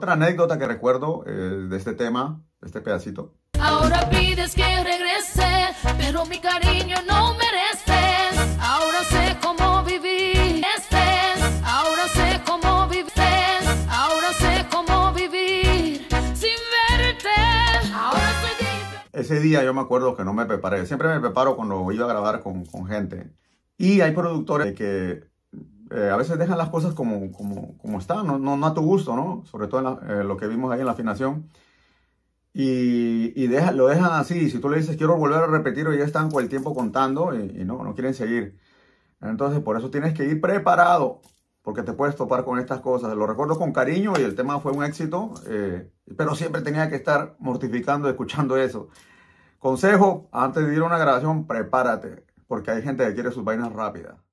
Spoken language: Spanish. Otra anécdota que recuerdo de este tema, de este pedacito. Ahora pides que regrese, pero mi cariño no mereces. Ahora sé cómo vivir. Ahora sé cómo vivir. Ahora sé cómo vivir sin verte. Ahora soy de... Ese día yo me acuerdo que no me preparé. Siempre me preparo cuando iba a grabar con gente. Y hay productores que a veces dejan las cosas como están, no a tu gusto, ¿no? Sobre todo en lo que vimos ahí en la afinación. Lo dejan así. Si tú le dices, quiero volver a repetir, ya están con el tiempo contando y no quieren seguir. Entonces, por eso tienes que ir preparado, porque te puedes topar con estas cosas. Lo recuerdo con cariño y el tema fue un éxito, pero siempre tenía que estar mortificando, escuchando eso. Consejo, antes de ir a una grabación, prepárate, porque hay gente que quiere sus vainas rápidas.